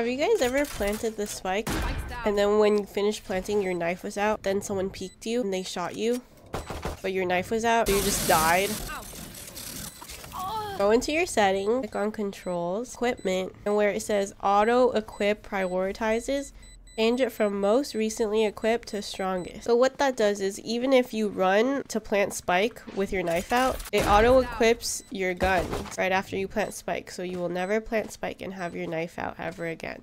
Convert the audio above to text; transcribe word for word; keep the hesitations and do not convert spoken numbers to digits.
Have you guys ever planted the spike and then when you finished planting your knife was out, then someone peeked you and they shot you but your knife was out, so you just died? Go into your settings, click on controls, equipment, and where it says auto equip prioritizes, change it from most recently equipped to strongest. So what that does is even if you run to plant spike with your knife out, it auto equips your gun right after you plant spike, so you will never plant spike and have your knife out ever again.